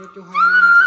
Diretsuhan.